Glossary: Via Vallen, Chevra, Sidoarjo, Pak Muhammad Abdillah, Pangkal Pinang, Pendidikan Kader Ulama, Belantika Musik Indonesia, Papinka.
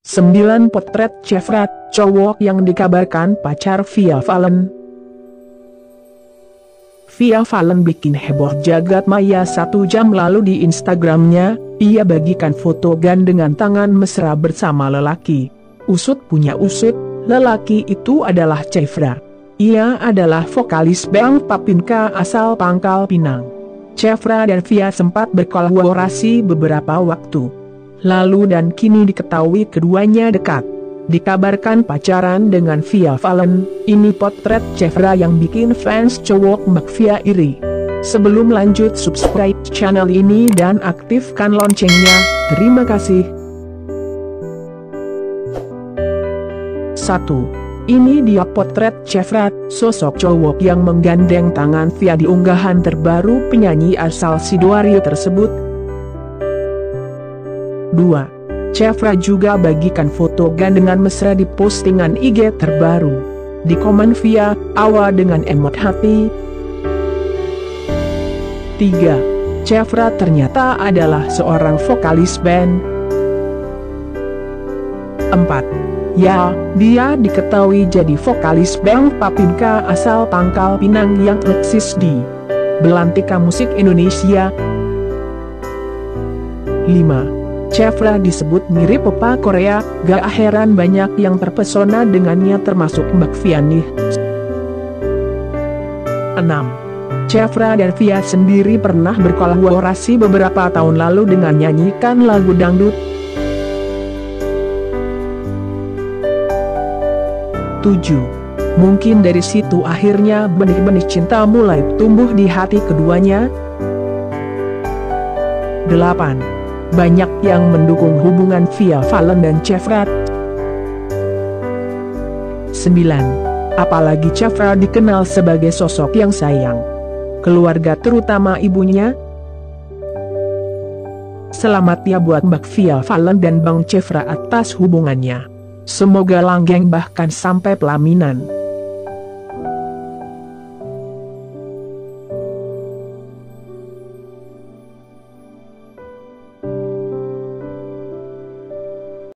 9. Potret Chevra, cowok yang dikabarkan pacar Via Vallen. Via Vallen bikin heboh jagat maya 1 jam lalu di Instagramnya. Ia bagikan foto gandengan tangan mesra bersama lelaki. Usut punya usut, lelaki itu adalah Chevra. Ia adalah vokalis band Papinka asal Pangkal Pinang. Chevra dan Via sempat berkolaborasi beberapa waktu lalu dan kini diketahui keduanya dekat. Dikabarkan pacaran dengan Via Vallen. Ini potret Chevra yang bikin fans cowok Mbak Via iri. Sebelum lanjut, subscribe channel ini dan aktifkan loncengnya. Terima kasih. 1. Ini dia potret Chevra, sosok cowok yang menggandeng tangan Via di unggahan terbaru penyanyi asal Sidoarjo tersebut. 2. Chevra juga bagikan foto gandengan mesra di postingan IG terbaru. Di komen Via, "Awa" dengan emot hati. 3. Chevra ternyata adalah seorang vokalis band. 4. Ya, dia diketahui jadi vokalis band Papinka asal Pangkal Pinang yang eksis di Belantika Musik Indonesia. 5. Chevra disebut mirip Opa Korea, gak heran banyak yang terpesona dengannya termasuk Mbak Via nih. 6. Chevra dan Via sendiri pernah berkolaborasi beberapa tahun lalu dengan nyanyikan lagu dangdut. 7. Mungkin dari situ akhirnya benih-benih cinta mulai tumbuh di hati keduanya. 8. Banyak yang mendukung hubungan Via Vallen dan Chevra. 9. Apalagi Chevra dikenal sebagai sosok yang sayang keluarga terutama ibunya. Selamat ya buat Mbak Via Vallen dan Bang Chevra atas hubungannya. Semoga langgeng bahkan sampai pelaminan.